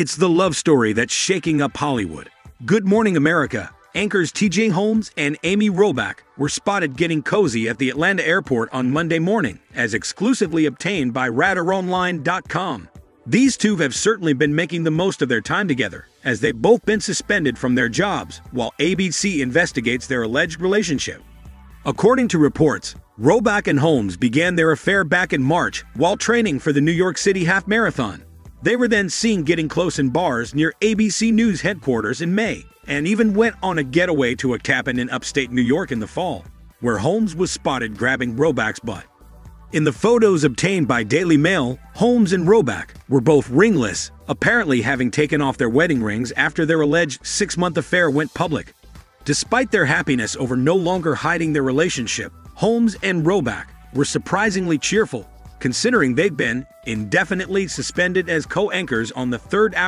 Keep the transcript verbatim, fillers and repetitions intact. It's the love story that's shaking up Hollywood. Good Morning America anchors T J Holmes and Amy Robach were spotted getting cozy at the Atlanta airport on Monday morning, as exclusively obtained by Radar Online dot com. These two have certainly been making the most of their time together, as they've both been suspended from their jobs while A B C investigates their alleged relationship. According to reports, Robach and Holmes began their affair back in March while training for the New York City Half Marathon. They were then seen getting close in bars near A B C News headquarters in May, and even went on a getaway to a cabin in upstate New York in the fall, where Holmes was spotted grabbing Robach's butt. In the photos obtained by Daily Mail, Holmes and Robach were both ringless, apparently having taken off their wedding rings after their alleged six-month affair went public. Despite their happiness over no longer hiding their relationship, Holmes and Robach were surprisingly cheerful, considering they've been indefinitely suspended as co-anchors on the third hour